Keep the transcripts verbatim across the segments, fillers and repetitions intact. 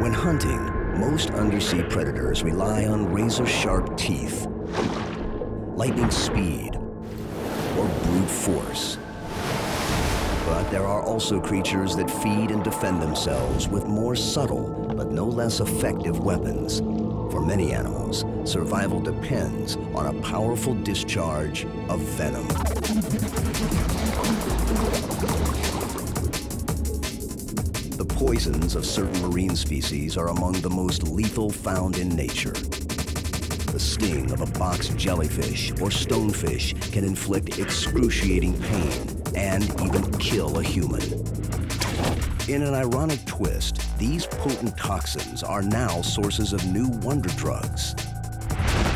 When hunting, most undersea predators rely on razor-sharp teeth, lightning speed, or brute force. But there are also creatures that feed and defend themselves with more subtle but no less effective weapons. For many animals, survival depends on a powerful discharge of venom. The poisons of certain marine species are among the most lethal found in nature. The sting of a box jellyfish or stonefish can inflict excruciating pain and even kill a human. In an ironic twist, these potent toxins are now sources of new wonder drugs.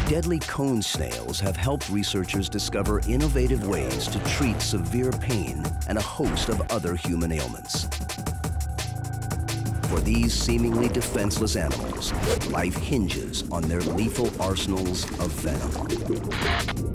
Deadly cone snails have helped researchers discover innovative ways to treat severe pain and a host of other human ailments. For these seemingly defenseless animals, life hinges on their lethal arsenals of venom.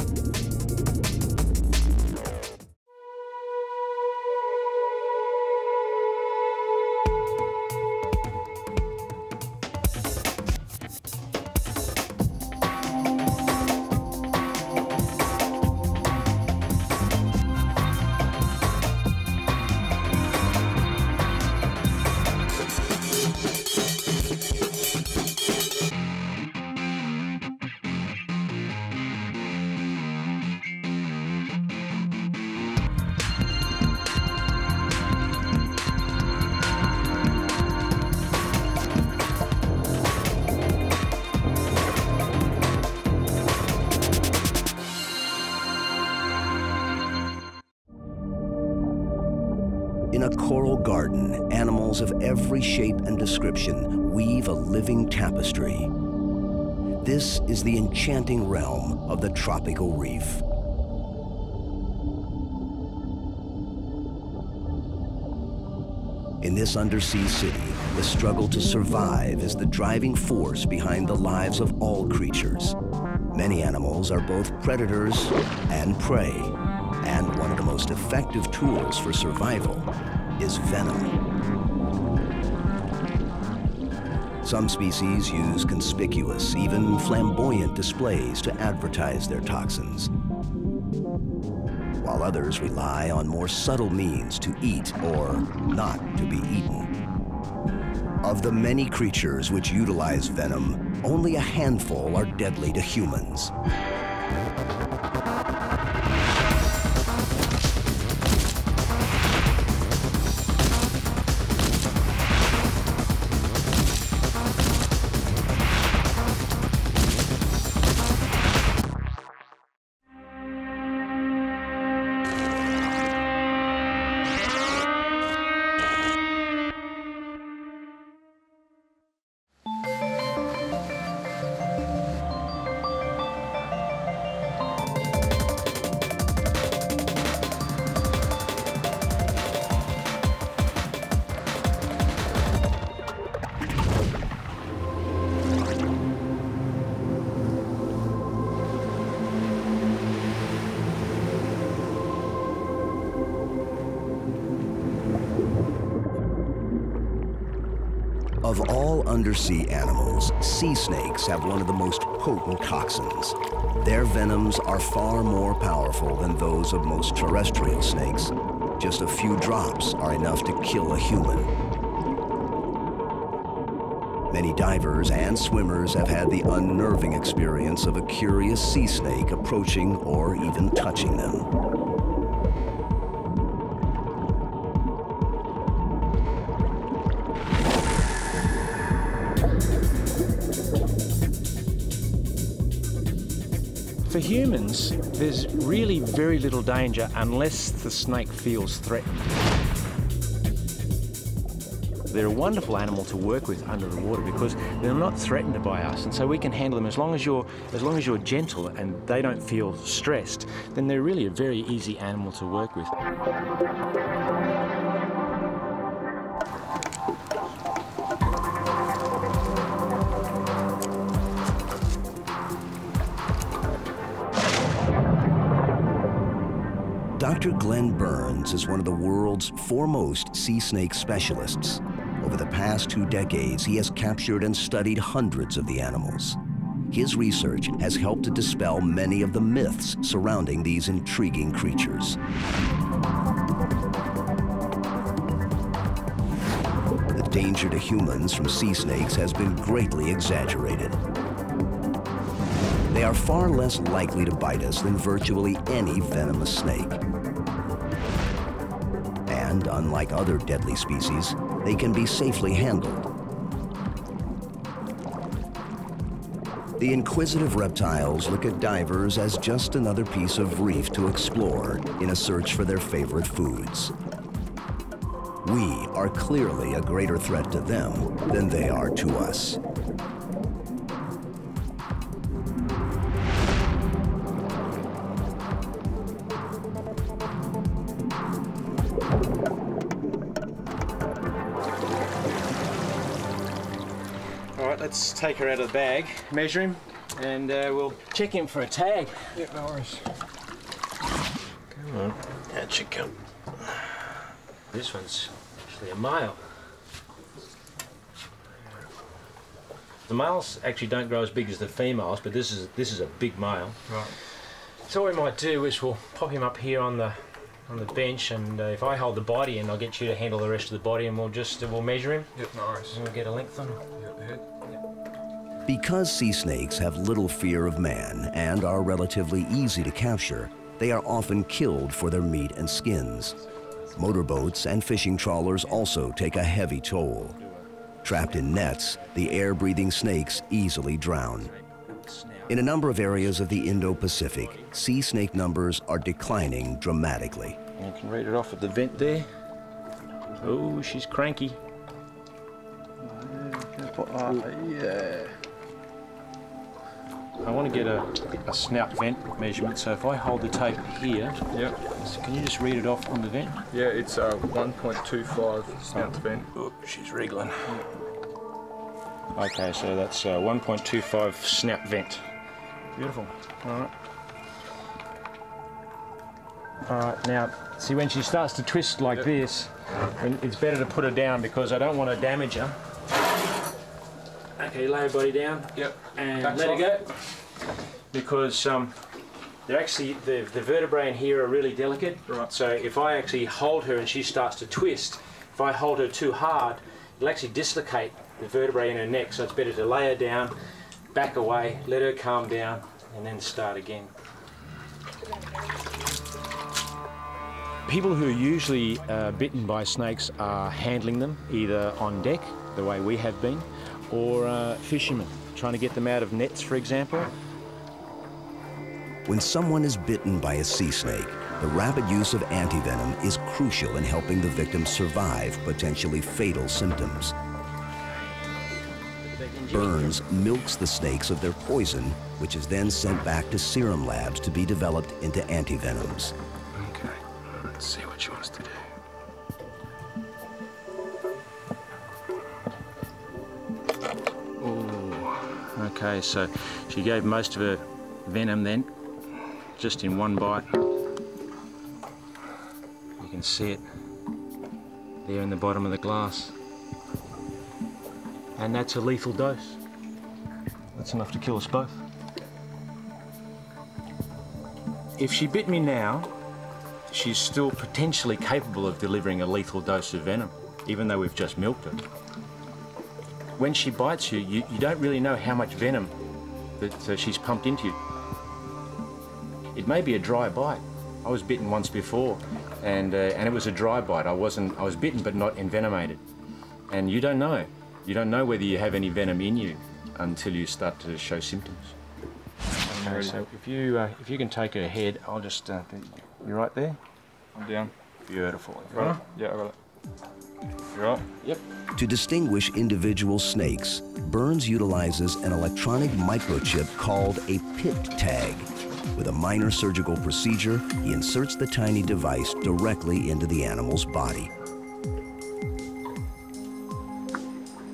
Of every shape and description weave a living tapestry. This is the enchanting realm of the tropical reef. In this undersea city, the struggle to survive is the driving force behind the lives of all creatures. Many animals are both predators and prey, and one of the most effective tools for survival is venom. Some species use conspicuous, even flamboyant displays to advertise their toxins, while others rely on more subtle means to eat or not to be eaten. Of the many creatures which utilize venom, only a handful are deadly to humans. Of all undersea animals, sea snakes have one of the most potent toxins. Their venoms are far more powerful than those of most terrestrial snakes. Just a few drops are enough to kill a human. Many divers and swimmers have had the unnerving experience of a curious sea snake approaching or even touching them. For humans, there's really very little danger unless the snake feels threatened. They're a wonderful animal to work with under the water because they're not threatened by us, and so we can handle them as long as you're, as long as you're gentle and they don't feel stressed, then they're really a very easy animal to work with. Doctor Glenn Burns is one of the world's foremost sea snake specialists. Over the past two decades, he has captured and studied hundreds of the animals. His research has helped to dispel many of the myths surrounding these intriguing creatures. The danger to humans from sea snakes has been greatly exaggerated. They are far less likely to bite us than virtually any venomous snake. And unlike other deadly species, they can be safely handled. The inquisitive reptiles look at divers as just another piece of reef to explore in a search for their favorite foods. We are clearly a greater threat to them than they are to us. Let's take her out of the bag, measure him, and uh, we'll check him for a tag. Yep, no worries. Come on, that should come. This one's actually a male. The males actually don't grow as big as the females, but this is this is a big male. Right. So what we might do is we'll pop him up here on the on the bench, and uh, if I hold the body, and I'll get you to handle the rest of the body, and we'll just uh, we'll measure him. Yep, no worries. And we'll get a length on him. Yep, yep. Because sea snakes have little fear of man and are relatively easy to capture, they are often killed for their meat and skins. Motorboats and fishing trawlers also take a heavy toll. Trapped in nets, the air-breathing snakes easily drown. In a number of areas of the Indo-Pacific, sea snake numbers are declining dramatically. You can read it off at the vent there. Oh, she's cranky. Oh, yeah. I want to get a, a snout vent measurement, so if I hold the tape here, yep. So can you just read it off on the vent? Yeah, it's a one point two five snout oh. vent. Oh, she's wriggling. Okay, so that's one point two five snout vent. Beautiful. All right. All right, now, see when she starts to twist like yep. this, it's better to put her down because I don't want to damage her. Okay, lay her body down. Yep. And Backs let off. Her go. Because um, they're actually the, the vertebrae in here are really delicate. Right. So if I actually hold her and she starts to twist, if I hold her too hard, it'll actually dislocate the vertebrae in her neck. So it's better to lay her down, back away, let her calm down, and then start again. People who are usually uh, bitten by snakes are handling them either on deck, the way we have been, or uh, fishermen, trying to get them out of nets, for example. When someone is bitten by a sea snake, the rapid use of antivenom is crucial in helping the victim survive potentially fatal symptoms. Burns milks the snakes of their poison, which is then sent back to serum labs to be developed into antivenoms. Okay, let's see what she wants to do. Okay, so she gave most of her venom then, just in one bite. You can see it there in the bottom of the glass. And that's a lethal dose. That's enough to kill us both. If she bit me now, she's still potentially capable of delivering a lethal dose of venom, even though we've just milked her. When she bites you, you, you don't really know how much venom that uh, she's pumped into you. It may be a dry bite. I was bitten once before, and uh, and it was a dry bite. I wasn't. I was bitten, but not envenomated. And you don't know. You don't know whether you have any venom in you until you start to show symptoms. Okay, so if you uh, if you can take her head, I'll just. Uh, you right there? I'm down. Beautiful. You right? Yeah, I got it. Right. Yep. To distinguish individual snakes, Burns utilizes an electronic microchip called a pit tag. With a minor surgical procedure, he inserts the tiny device directly into the animal's body.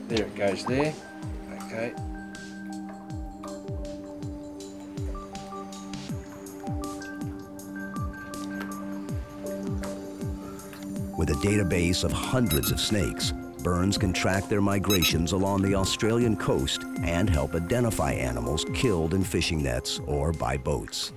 There it goes there. Okay. With a database of hundreds of snakes, Burns can track their migrations along the Australian coast and help identify animals killed in fishing nets or by boats.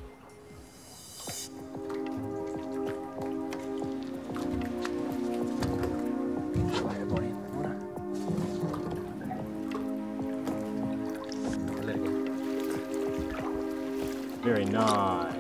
Very nice.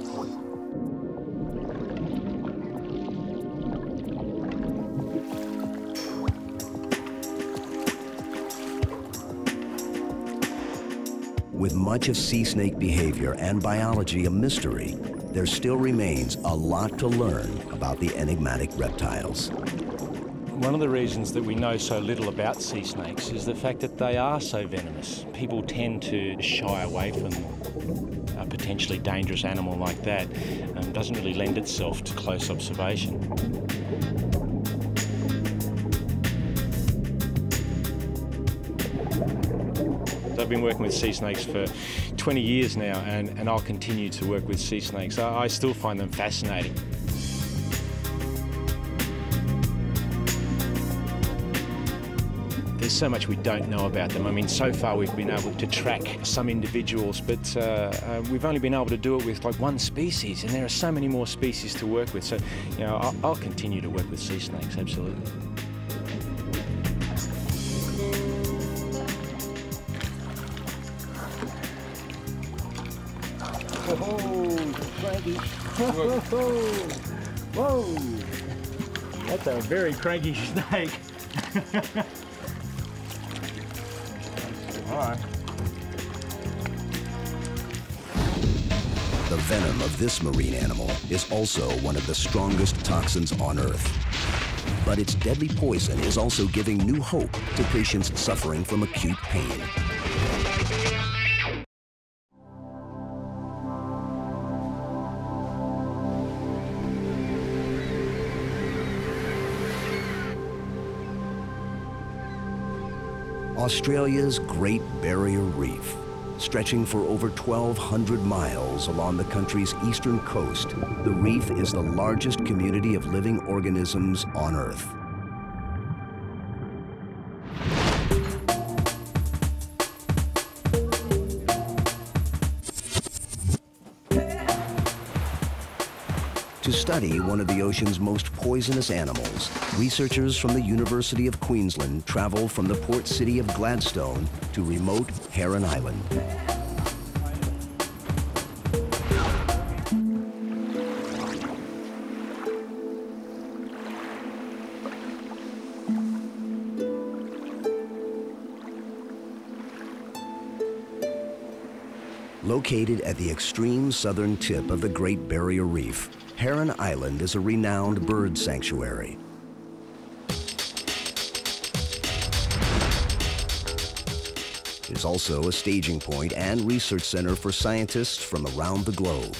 With much of sea snake behavior and biology a mystery, there still remains a lot to learn about the enigmatic reptiles. One of the reasons that we know so little about sea snakes is the fact that they are so venomous. People tend to shy away from a potentially dangerous animal like that. Um, doesn't really lend itself to close observation. I've been working with sea snakes for twenty years now, and, and I'll continue to work with sea snakes. I, I still find them fascinating. There's so much we don't know about them. I mean, so far we've been able to track some individuals, but uh, uh, we've only been able to do it with like one species, and there are so many more species to work with. So, you know, I'll, I'll continue to work with sea snakes, absolutely. Whoa! Whoa! That's a very cranky snake. All right. The venom of this marine animal is also one of the strongest toxins on Earth. But its deadly poison is also giving new hope to patients suffering from acute pain. Australia's Great Barrier Reef, stretching for over twelve hundred miles along the country's eastern coast, the reef is the largest community of living organisms on Earth. To study one of the ocean's most poisonous animals, researchers from the University of Queensland travel from the port city of Gladstone to remote Heron Island. Located at the extreme southern tip of the Great Barrier Reef, Heron Island is a renowned bird sanctuary. It's also a staging point and research center for scientists from around the globe.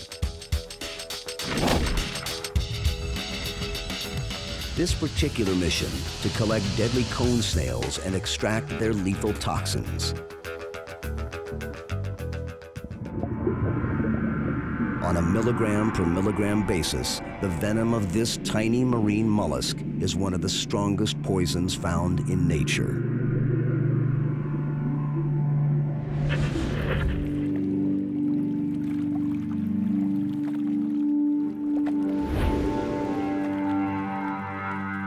This particular mission, to collect deadly cone snails and extract their lethal toxins. On a milligram per milligram basis, the venom of this tiny marine mollusk is one of the strongest poisons found in nature.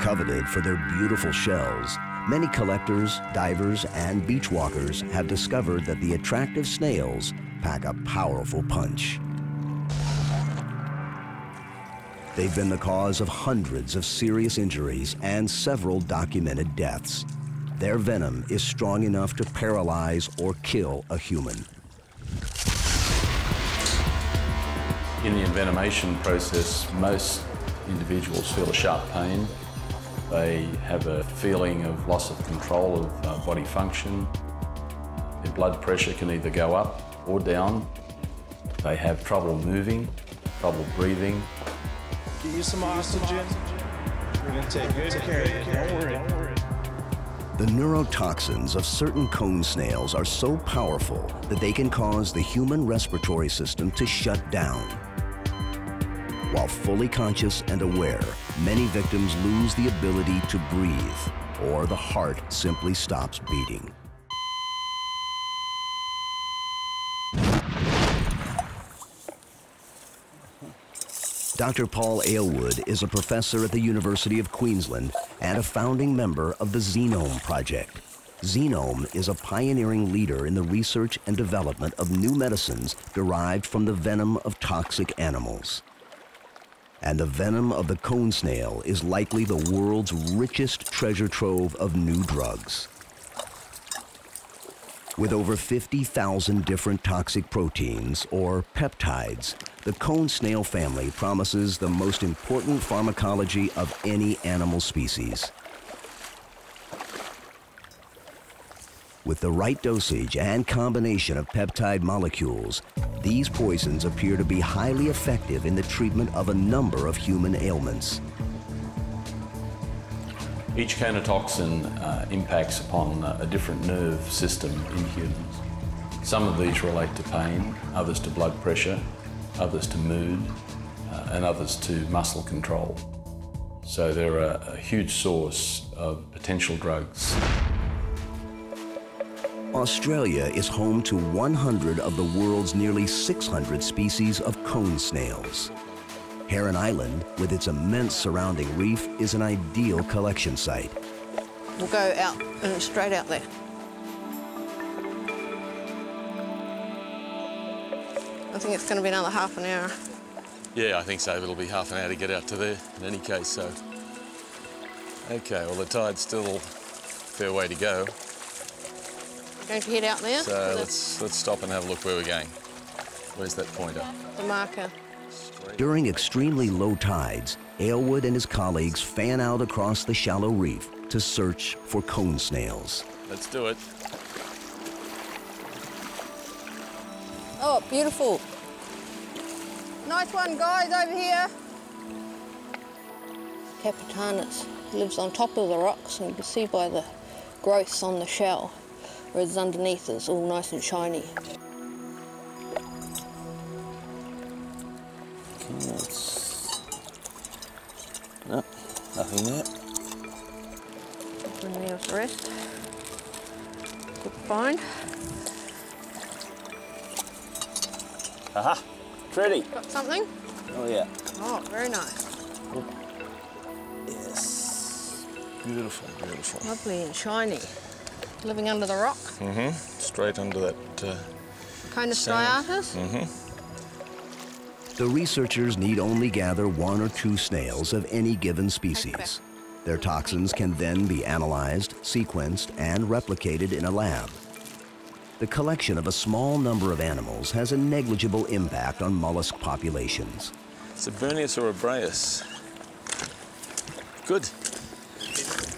Coveted for their beautiful shells, many collectors, divers, and beach walkers have discovered that the attractive snails pack a powerful punch. They've been the cause of hundreds of serious injuries and several documented deaths. Their venom is strong enough to paralyze or kill a human. In the envenomation process, most individuals feel a sharp pain. They have a feeling of loss of control of uh, body function. Their blood pressure can either go up or down. They have trouble moving, trouble breathing. Get you some oxygen. We're going to take good care of you. Don't worry. Don't worry. The neurotoxins of certain cone snails are so powerful that they can cause the human respiratory system to shut down. While fully conscious and aware, many victims lose the ability to breathe. or the heart simply stops beating. Doctor Paul Aylwood is a professor at the University of Queensland and a founding member of the Xenome Project. Xenome is a pioneering leader in the research and development of new medicines derived from the venom of toxic animals. And the venom of the cone snail is likely the world's richest treasure trove of new drugs. With over fifty thousand different toxic proteins, or peptides, the cone snail family promises the most important pharmacology of any animal species. With the right dosage and combination of peptide molecules, these poisons appear to be highly effective in the treatment of a number of human ailments. Each conotoxin uh, impacts upon a different nerve system in humans. Some of these relate to pain, others to blood pressure, others to mood, uh, and others to muscle control. So they're a, a huge source of potential drugs. Australia is home to one hundred of the world's nearly six hundred species of cone snails. Heron Island, with its immense surrounding reef, is an ideal collection site. We'll go out and straight out there. I think it's going to be another half an hour. Yeah, I think so. It'll be half an hour to get out to there in any case, so. Okay, well, the tide's still a fair way to go. Going to head out there? So let's, let's stop and have a look where we're going. Where's that pointer? The marker. During extremely low tides, Aylwood and his colleagues fan out across the shallow reef to search for cone snails. Let's do it. Oh, beautiful. Nice one, guys, over here. Capitanus lives on top of the rocks, and you can see by the growths on the shell. Whereas underneath it's all nice and shiny. Okay, that's... Nope, nothing there. Bring me off the rest. Good find. Aha! Pretty! Got something? Oh, yeah. Oh, very nice. Good. Yes. Beautiful, beautiful. Lovely and shiny. Living under the rock. Mm-hmm. Straight under that. Uh, kind of striatus. Mm-hmm. The researchers need only gather one or two snails of any given species. Their toxins can then be analyzed, sequenced, and replicated in a lab. The collection of a small number of animals has a negligible impact on mollusk populations. It's a Burneus or a Breus. Good.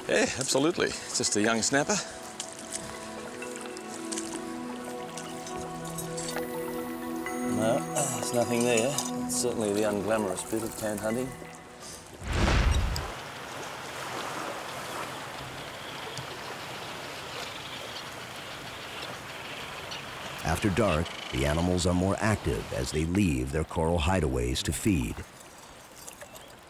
Yeah, absolutely. It's just a young snapper. No, there's nothing there. It's certainly the unglamorous bit of cone hunting. After dark, the animals are more active as they leave their coral hideaways to feed.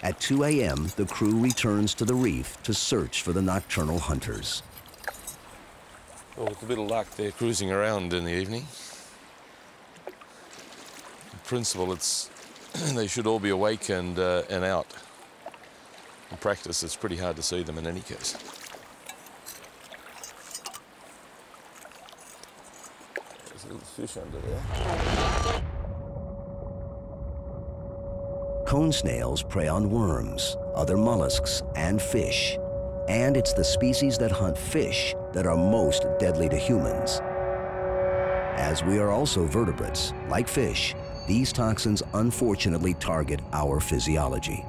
At two A M, the crew returns to the reef to search for the nocturnal hunters. Well, with a bit of luck, they're cruising around in the evening. Principle, it's they should all be awake and uh, and out. In practice, it's pretty hard to see them in any case. There's a little fish under there. Cone snails prey on worms, other mollusks, and fish. And it's the species that hunt fish that are most deadly to humans. As we are also vertebrates, like fish, these toxins unfortunately target our physiology.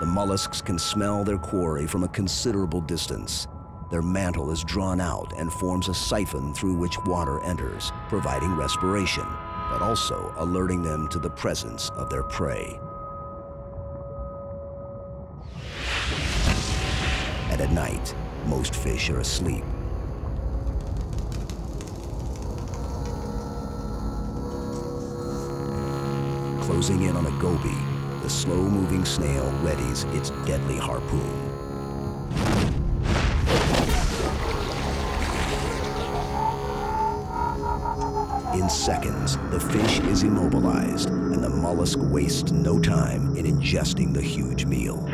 The mollusks can smell their quarry from a considerable distance. Their mantle is drawn out and forms a siphon through which water enters, providing respiration, but also alerting them to the presence of their prey. And at night, most fish are asleep. Closing in on a goby, the slow-moving snail readies its deadly harpoon. In seconds, the fish is immobilized, and the mollusk wastes no time in ingesting the huge meal.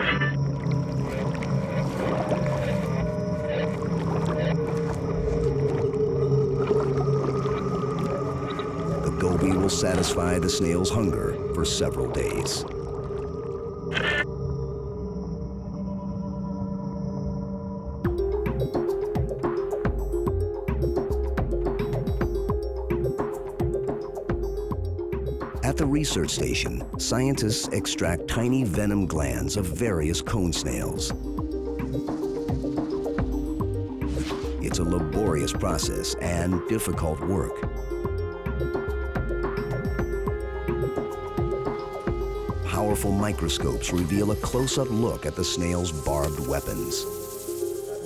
The goby will satisfy the snail's hunger for several days. At the research station, scientists extract tiny venom glands of various cone snails. It's a laborious process and difficult work. Powerful microscopes reveal a close-up look at the snail's barbed weapons.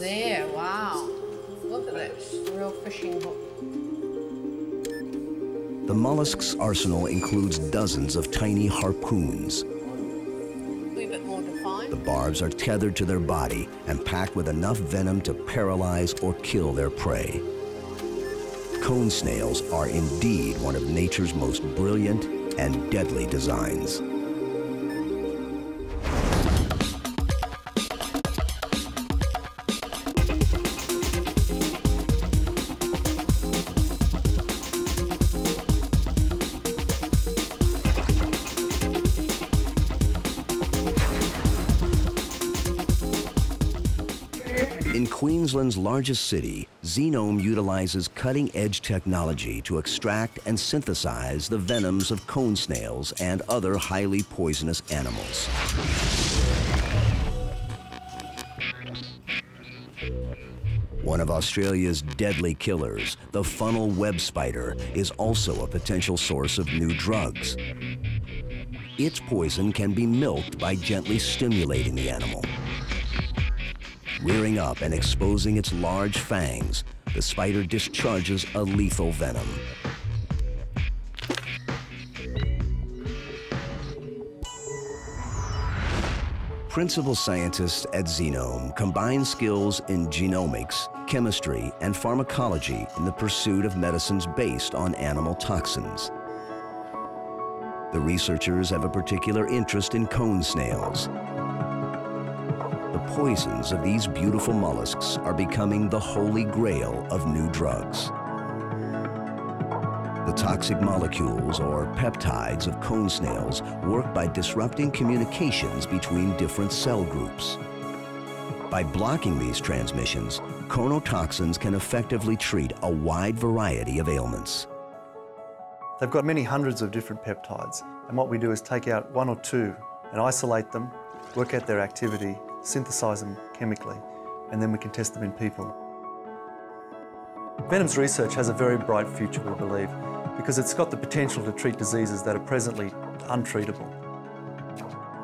There, wow. Look at this, real fishing hook. The mollusk's arsenal includes dozens of tiny harpoons. The barbs are tethered to their body and packed with enough venom to paralyze or kill their prey. Cone snails are indeed one of nature's most brilliant and deadly designs. Queensland's largest city, Xenome utilizes cutting-edge technology to extract and synthesize the venoms of cone snails and other highly poisonous animals. One of Australia's deadly killers, the funnel web spider, is also a potential source of new drugs. Its poison can be milked by gently stimulating the animal. Rearing up and exposing its large fangs, the spider discharges a lethal venom. Principal scientists at Xenome combine skills in genomics, chemistry, and pharmacology in the pursuit of medicines based on animal toxins. The researchers have a particular interest in cone snails. The poisons of these beautiful mollusks are becoming the holy grail of new drugs. The toxic molecules or peptides of cone snails work by disrupting communications between different cell groups. By blocking these transmissions, conotoxins can effectively treat a wide variety of ailments. They've got many hundreds of different peptides, and what we do is take out one or two and isolate them, work out their activity, synthesize them chemically, and then we can test them in people. Venom's research has a very bright future, we believe, because it's got the potential to treat diseases that are presently untreatable.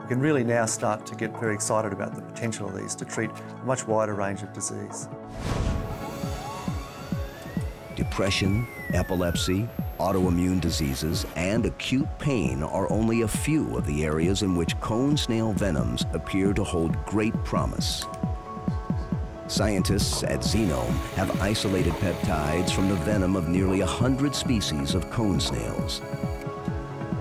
We can really now start to get very excited about the potential of these to treat a much wider range of disease. Depression, epilepsy, autoimmune diseases, and acute pain are only a few of the areas in which cone snail venoms appear to hold great promise. Scientists at Xenome have isolated peptides from the venom of nearly one hundred species of cone snails.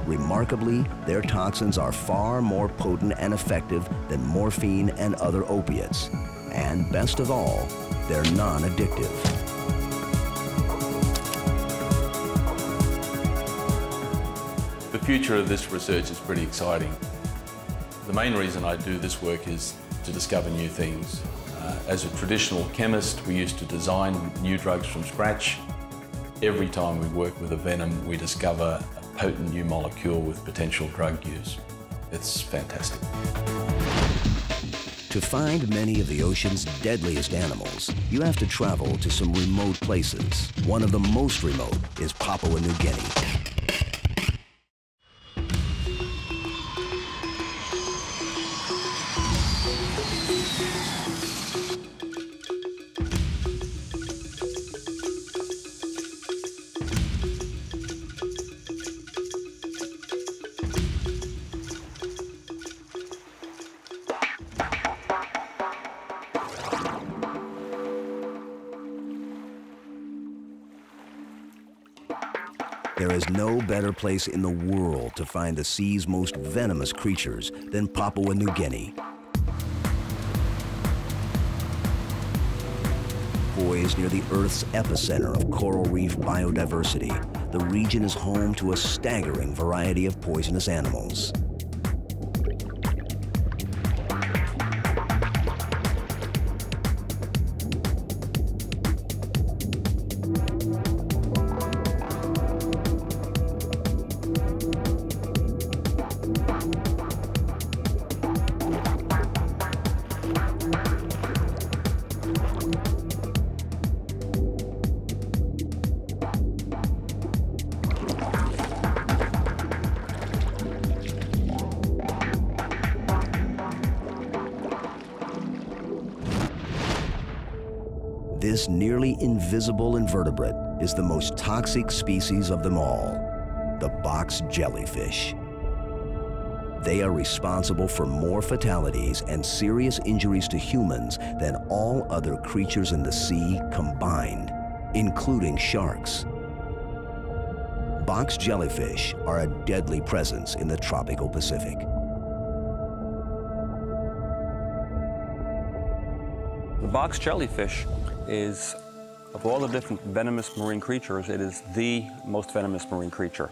Remarkably, their toxins are far more potent and effective than morphine and other opiates. And best of all, they're non-addictive. The future of this research is pretty exciting. The main reason I do this work is to discover new things. Uh, as a traditional chemist, we used to design new drugs from scratch. Every time we work with a venom, we discover a potent new molecule with potential drug use. It's fantastic. To find many of the ocean's deadliest animals, you have to travel to some remote places. One of the most remote is Papua New Guinea. There is no better place in the world to find the sea's most venomous creatures than Papua New Guinea. Poised near the Earth's epicenter of coral reef biodiversity, the region is home to a staggering variety of poisonous animals. This nearly invisible invertebrate is the most toxic species of them all, the box jellyfish. They are responsible for more fatalities and serious injuries to humans than all other creatures in the sea combined, including sharks. Box jellyfish are a deadly presence in the tropical Pacific. The box jellyfish is, of all the different venomous marine creatures, it is the most venomous marine creature.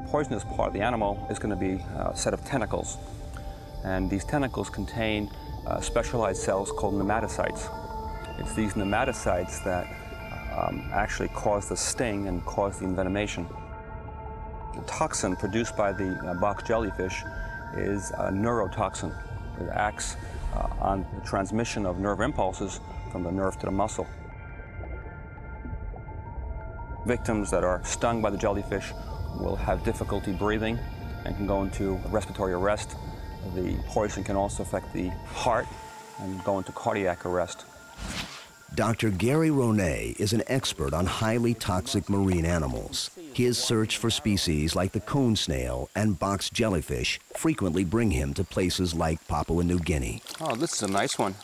The poisonous part of the animal is going to be a set of tentacles, and these tentacles contain uh, specialized cells called nematocytes. It's these nematocytes that um, actually cause the sting and cause the envenomation. The toxin produced by the uh, box jellyfish is a neurotoxin. It acts Uh, on the transmission of nerve impulses from the nerve to the muscle. Victims that are stung by the jellyfish will have difficulty breathing and can go into respiratory arrest. The poison can also affect the heart and go into cardiac arrest. Doctor Gary Ronay is an expert on highly toxic marine animals. His search for species like the cone snail and box jellyfish frequently bring him to places like Papua New Guinea. Oh, this is a nice one.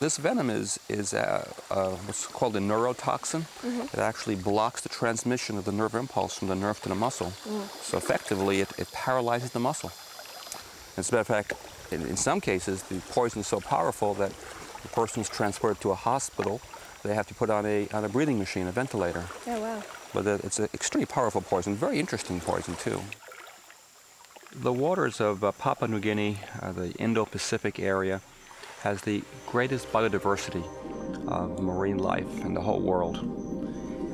This venom is, is a, a, what's called a neurotoxin. Mm-hmm. It actually blocks the transmission of the nerve impulse from the nerve to the muscle. Mm. So effectively, it, it paralyzes the muscle. As a matter of fact, in, in some cases, the poison is so powerful that the person's transferred to a hospital, they have to put on a, on a breathing machine, a ventilator. Oh, wow. But it's an extremely powerful poison, very interesting poison, too. The waters of uh, Papua New Guinea, uh, the Indo-Pacific area, has the greatest biodiversity of marine life in the whole world.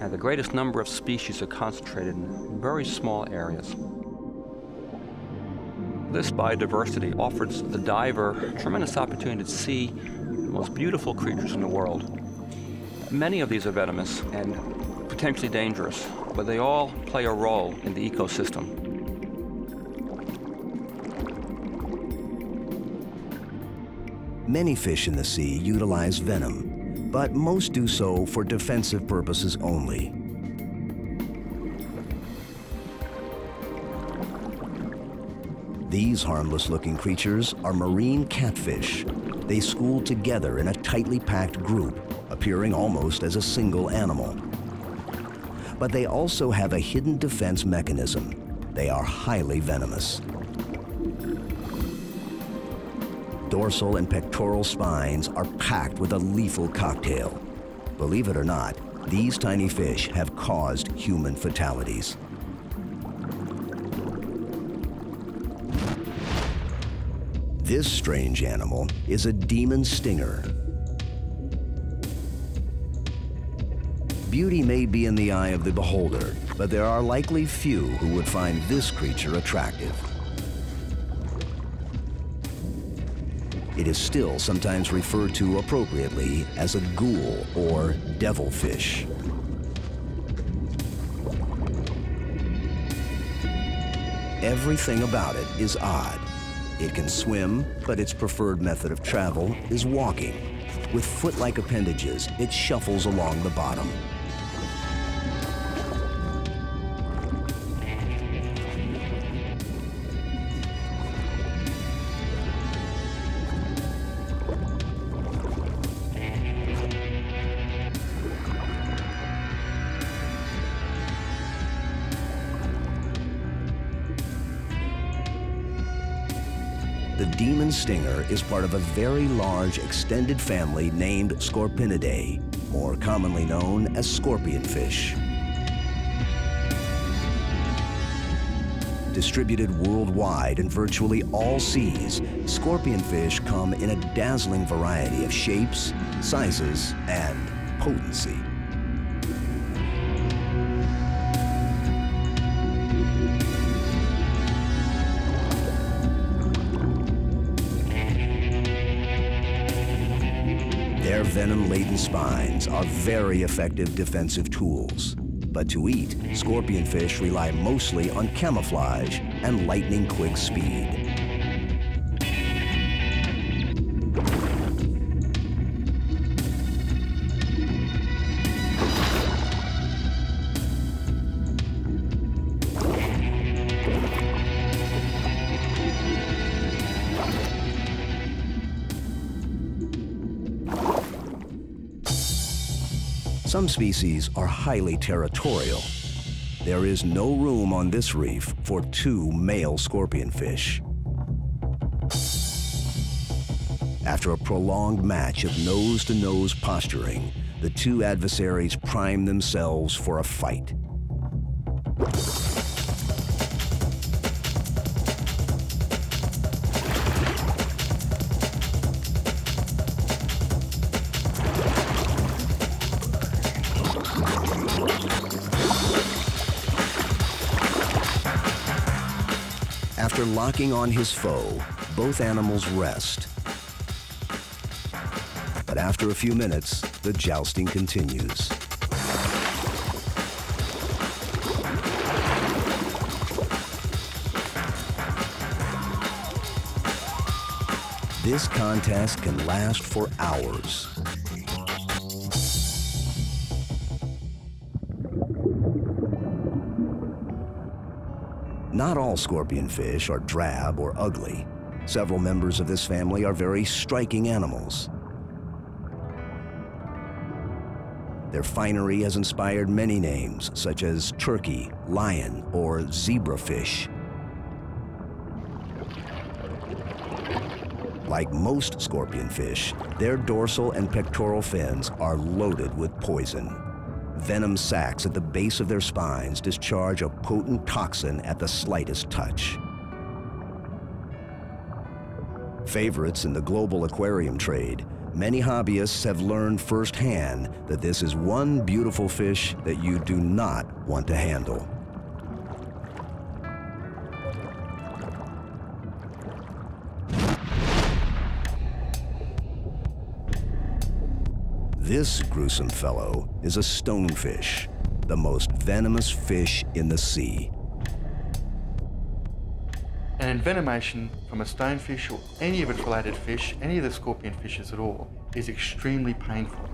And the greatest number of species are concentrated in very small areas. This biodiversity offers the diver a tremendous opportunity to see the most beautiful creatures in the world. Many of these are venomous and potentially dangerous, but they all play a role in the ecosystem. Many fish in the sea utilize venom, but most do so for defensive purposes only. These harmless-looking creatures are marine catfish. They school together in a tightly packed group, appearing almost as a single animal. But they also have a hidden defense mechanism. They are highly venomous. Dorsal and pectoral spines are packed with a lethal cocktail. Believe it or not, these tiny fish have caused human fatalities. This strange animal is a demon stinger. Beauty may be in the eye of the beholder, but there are likely few who would find this creature attractive. It is still sometimes referred to appropriately as a ghoul or devilfish. Everything about it is odd. It can swim, but its preferred method of travel is walking. With foot-like appendages, it shuffles along the bottom. The demon stinger is part of a very large extended family named Scorpaenidae, more commonly known as scorpionfish. Distributed worldwide in virtually all seas, scorpionfish come in a dazzling variety of shapes, sizes, and potency. Their venom-laden spines are very effective defensive tools. But to eat, scorpionfish rely mostly on camouflage and lightning-quick speed. Some species are highly territorial. There is no room on this reef for two male scorpionfish. After a prolonged match of nose-to-nose posturing, the two adversaries prime themselves for a fight. After locking on his foe, both animals rest. But after a few minutes, the jousting continues. This contest can last for hours. Not all scorpionfish are drab or ugly. Several members of this family are very striking animals. Their finery has inspired many names, such as turkey, lion, or zebrafish. Like most scorpionfish, their dorsal and pectoral fins are loaded with poison. Venom sacs at the base of their spines discharge a potent toxin at the slightest touch. Favorites in the global aquarium trade, many hobbyists have learned firsthand that this is one beautiful fish that you do not want to handle. This gruesome fellow is a stonefish, the most venomous fish in the sea. An envenomation from a stonefish or any of its related fish, any of the scorpion fishes at all, is extremely painful.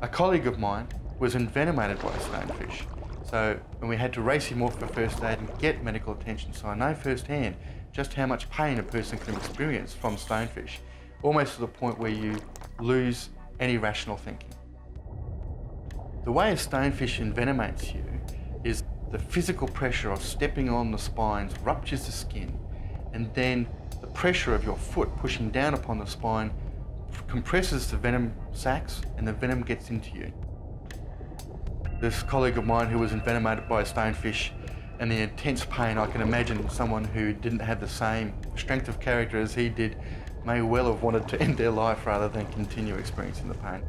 A colleague of mine was envenomated by a stonefish, so and we had to race him off for first aid and get medical attention, so I know firsthand just how much pain a person can experience from stonefish, almost to the point where you lose any rational thinking. The way a stonefish envenomates you is the physical pressure of stepping on the spines ruptures the skin, and then the pressure of your foot pushing down upon the spine compresses the venom sacs and the venom gets into you. This colleague of mine who was envenomated by a stonefish and the intense pain, I can imagine someone who didn't have the same strength of character as he did may well have wanted to end their life rather than continue experiencing the pain.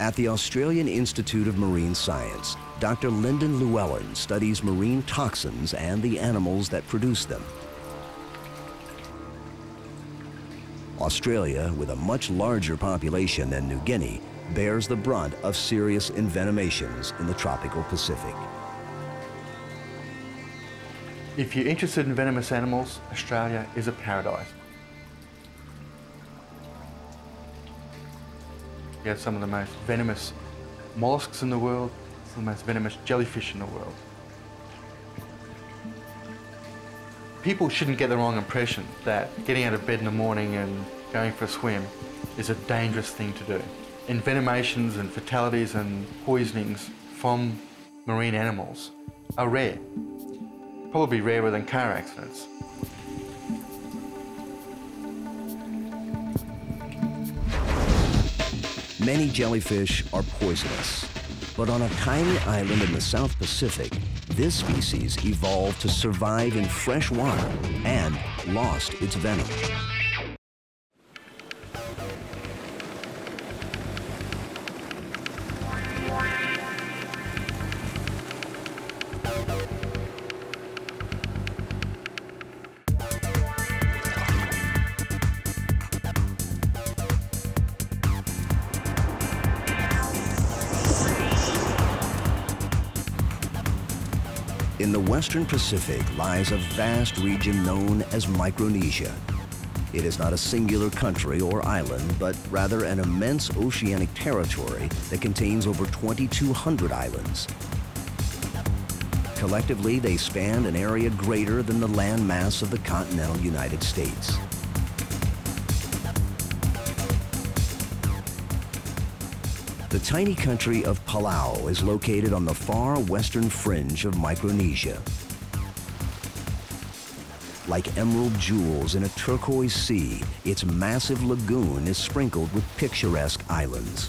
At the Australian Institute of Marine Science, Doctor Lyndon Llewellyn studies marine toxins and the animals that produce them. Australia, with a much larger population than New Guinea, bears the brunt of serious envenomations in the tropical Pacific. If you're interested in venomous animals, Australia is a paradise. You have some of the most venomous mollusks in the world, some of the most venomous jellyfish in the world. People shouldn't get the wrong impression that getting out of bed in the morning and going for a swim is a dangerous thing to do. Envenomations and fatalities and poisonings from marine animals are rare, probably rarer than car accidents. Many jellyfish are poisonous, but on a tiny island in the South Pacific, this species evolved to survive in fresh water and lost its venom. In the Western Pacific lies a vast region known as Micronesia. It is not a singular country or island, but rather an immense oceanic territory that contains over twenty-two hundred islands. Collectively, they span an area greater than the landmass of the continental United States. The tiny country of Palau is located on the far western fringe of Micronesia. Like emerald jewels in a turquoise sea, its massive lagoon is sprinkled with picturesque islands.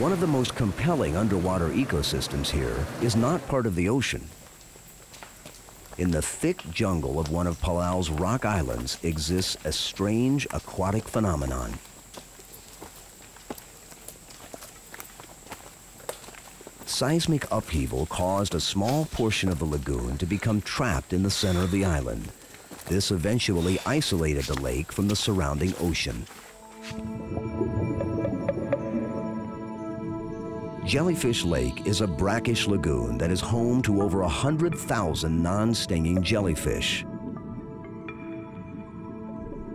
One of the most compelling underwater ecosystems here is not part of the ocean. In the thick jungle of one of Palau's rock islands exists a strange aquatic phenomenon. Seismic upheaval caused a small portion of the lagoon to become trapped in the center of the island. This eventually isolated the lake from the surrounding ocean. Jellyfish Lake is a brackish lagoon that is home to over one hundred thousand non-stinging jellyfish.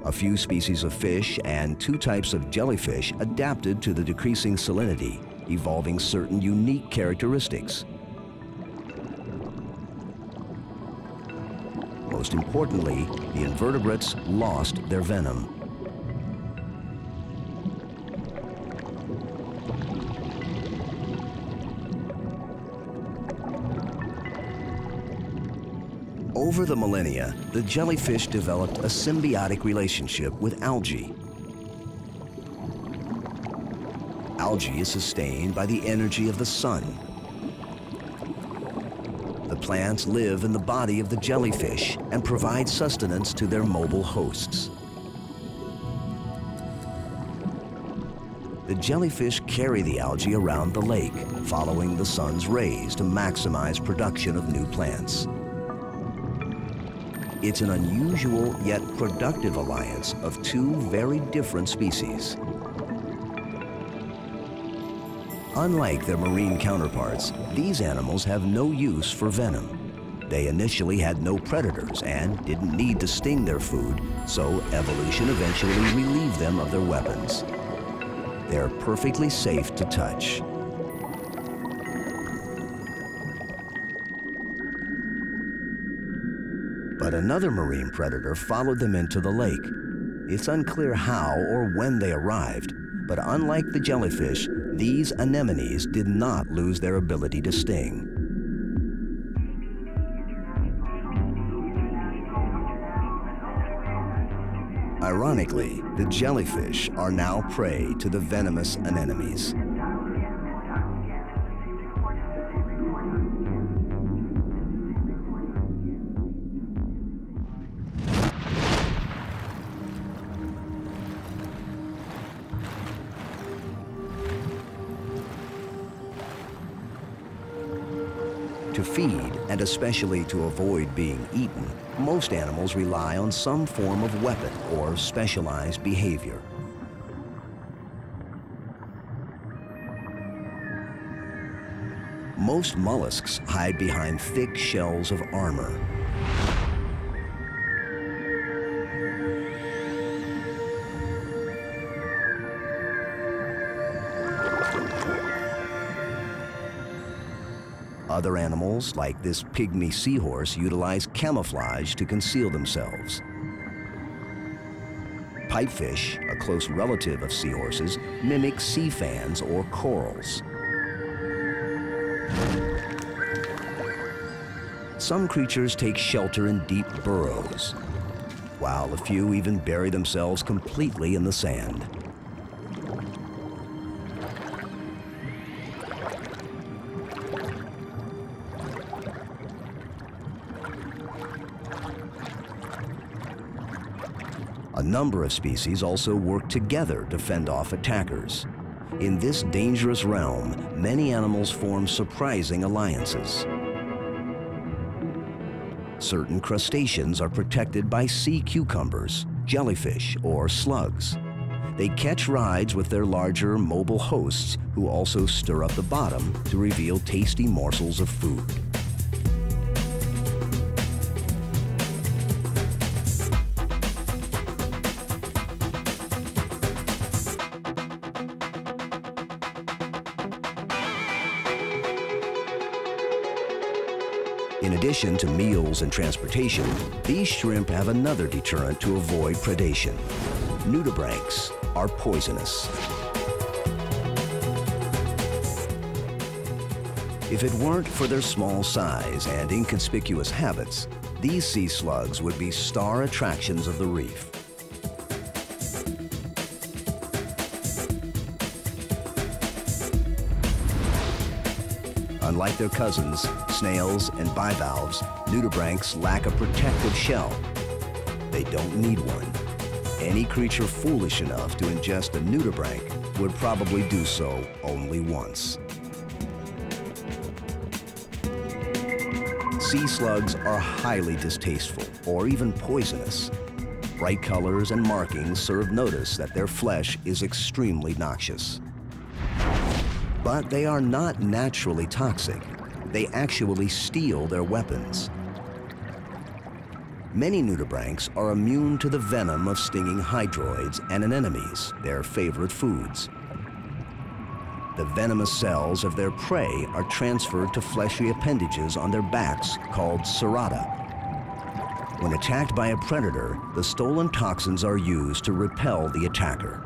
A few species of fish and two types of jellyfish adapted to the decreasing salinity, evolving certain unique characteristics. Most importantly, the invertebrates lost their venom. Over the millennia, the jellyfish developed a symbiotic relationship with algae. Algae is sustained by the energy of the sun. The plants live in the body of the jellyfish and provide sustenance to their mobile hosts. The jellyfish carry the algae around the lake, following the sun's rays to maximize production of new plants. It's an unusual yet productive alliance of two very different species. Unlike their marine counterparts, these animals have no use for venom. They initially had no predators and didn't need to sting their food, so evolution eventually relieved them of their weapons. They're perfectly safe to touch. But another marine predator followed them into the lake. It's unclear how or when they arrived, but unlike the jellyfish, these anemones did not lose their ability to sting. Ironically, the jellyfish are now prey to the venomous anemones. To feed, and especially to avoid being eaten, most animals rely on some form of weapon or specialized behavior. Most mollusks hide behind thick shells of armor. Other animals, like this pygmy seahorse, utilize camouflage to conceal themselves. Pipefish, a close relative of seahorses, mimic sea fans or corals. Some creatures take shelter in deep burrows, while a few even bury themselves completely in the sand. A number of species also work together to fend off attackers. In this dangerous realm, many animals form surprising alliances. Certain crustaceans are protected by sea cucumbers, jellyfish, or slugs. They catch rides with their larger mobile hosts, who also stir up the bottom to reveal tasty morsels of food. In addition to meals and transportation, these shrimp have another deterrent to avoid predation. Nudibranchs are poisonous. If it weren't for their small size and inconspicuous habits, these sea slugs would be star attractions of the reef. Unlike their cousins, snails and bivalves, nudibranchs lack a protective shell. They don't need one. Any creature foolish enough to ingest a nudibranch would probably do so only once. Sea slugs are highly distasteful or even poisonous. Bright colors and markings serve notice that their flesh is extremely noxious. But they are not naturally toxic. They actually steal their weapons. Many nudibranchs are immune to the venom of stinging hydroids and anemones, their favorite foods. The venomous cells of their prey are transferred to fleshy appendages on their backs called cerata. When attacked by a predator, the stolen toxins are used to repel the attacker.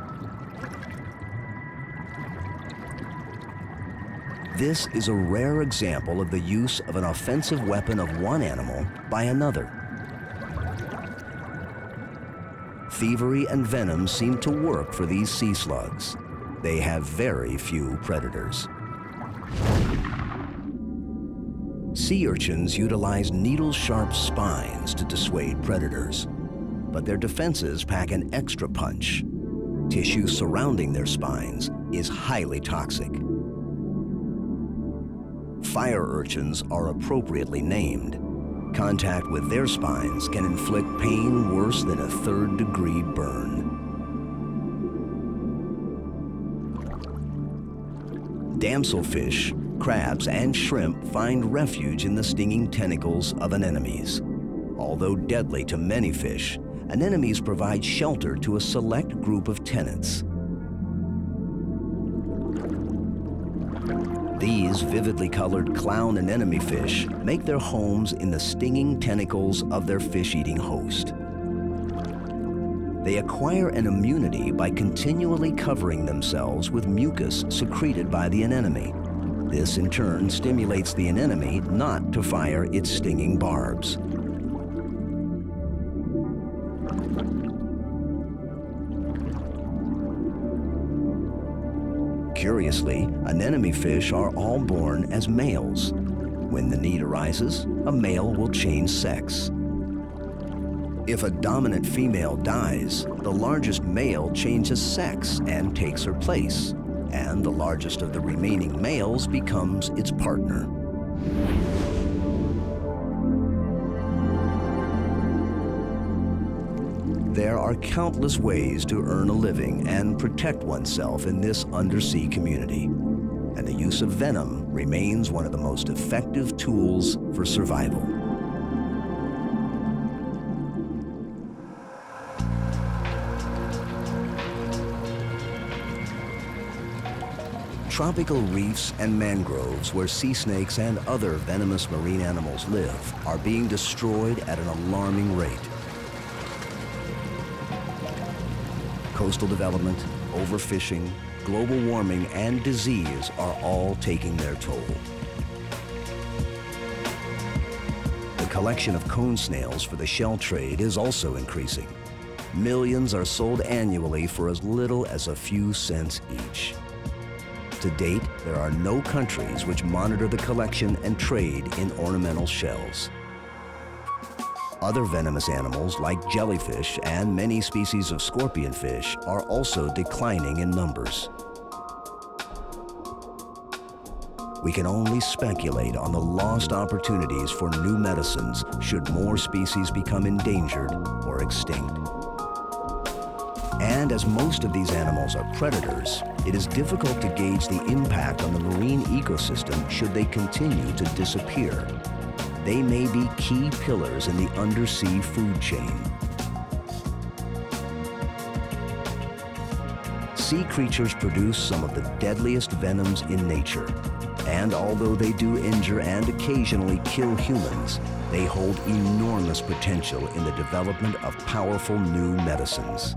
This is a rare example of the use of an offensive weapon of one animal by another. Thievery and venom seem to work for these sea slugs. They have very few predators. Sea urchins utilize needle-sharp spines to dissuade predators, but their defenses pack an extra punch. Tissue surrounding their spines is highly toxic. Fire urchins are appropriately named. Contact with their spines can inflict pain worse than a third-degree burn. Damselfish, crabs, and shrimp find refuge in the stinging tentacles of anemones. Although deadly to many fish, anemones provide shelter to a select group of tenants. These vividly colored clown anemone fish make their homes in the stinging tentacles of their fish-eating host. They acquire an immunity by continually covering themselves with mucus secreted by the anemone. This in turn stimulates the anemone not to fire its stinging barbs. Curiously, anemone fish are all born as males. When the need arises, a male will change sex. If a dominant female dies, the largest male changes sex and takes her place, and the largest of the remaining males becomes its partner. There are countless ways to earn a living and protect oneself in this undersea community, and the use of venom remains one of the most effective tools for survival. Tropical reefs and mangroves where sea snakes and other venomous marine animals live are being destroyed at an alarming rate. coastal development, overfishing, global warming, and disease are all taking their toll. The collection of cone snails for the shell trade is also increasing. Millions are sold annually for as little as a few cents each. To date, there are no countries which monitor the collection and trade in ornamental shells. Other venomous animals like jellyfish and many species of scorpionfish are also declining in numbers. We can only speculate on the lost opportunities for new medicines should more species become endangered or extinct. And as most of these animals are predators, it is difficult to gauge the impact on the marine ecosystem should they continue to disappear. They may be key pillars in the undersea food chain. Sea creatures produce some of the deadliest venoms in nature. And although they do injure and occasionally kill humans, they hold enormous potential in the development of powerful new medicines.